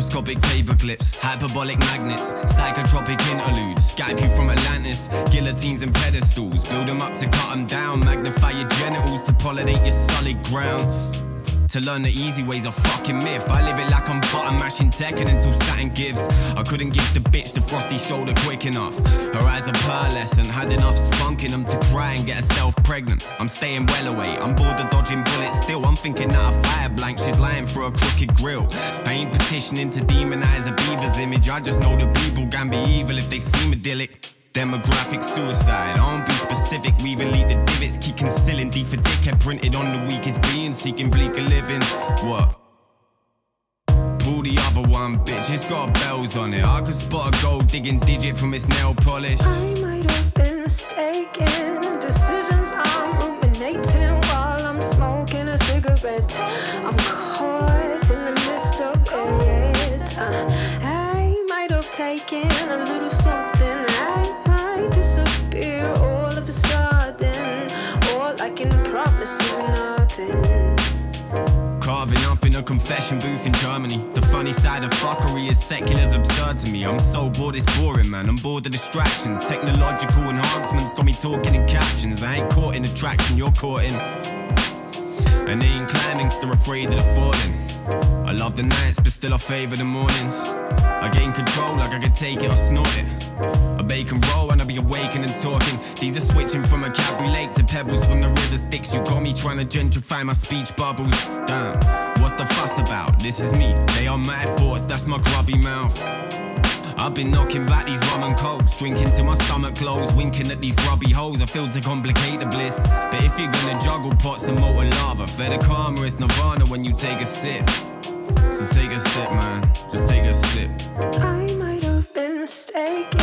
microscopic paperclips, hyperbolic magnets, psychotropic interludes, Skype you from Atlantis, guillotines and pedestals, build them up to cut them down, magnify your genitals to pollinate your solid grounds. To learn the easy way's a fucking myth. I live it like I'm button mashing Tekken until Saturn gives. I couldn't give the bitch the frosty shoulder quick enough. Her eyes are pearlescent, had enough spunk in them to cry and get herself pregnant. I'm staying well away, I'm bored of dodging bullets still. I'm thinking that a fire blank, she's lying through a crooked grill. I ain't petitioning to demonize a beaver's image. I just know that people can be evil if they seem idyllic. Demographic suicide, I won't be specific, we even leak the divots, keep concealing D for dickhead printed on the weakest being, seeking bleaker living. What? Pull the other one, bitch, it's got bells on it. I could spot a gold digging digit from its nail polish. I might have been mistaken, decisions I'm ruminating while I'm smoking a cigarette. I'm caught in the midst of it. I might have taken a little something. Carving up in a confession booth in Germany. The funny side of fuckery is secular's absurd to me. I'm so bored, it's boring, man. I'm bored of distractions. Technological enhancements got me talking in captions. I ain't caught in attraction, you're caught in. And they ain't climbing, still afraid of the falling. I love the nights, but still I favor the mornings. I gain control like I can take it or snort it. I bake and roll and I be awakened and talking. These are switching from a Calbee lake to pebbles from the river Styx. You got me trying to gentrify my speech bubbles. Damn, what's the fuss about? This is me, they are my thoughts, that's my grubby mouth. I've been knocking back these rum and cokes, drinking till my stomach glows, winking at these grubby holes. I feel to complicate the bliss, but if you're gonna juggle pots and molten lava, fair the karma is nirvana when you take a sip. So take a sip, man, just take a sip. I might have been mistaken.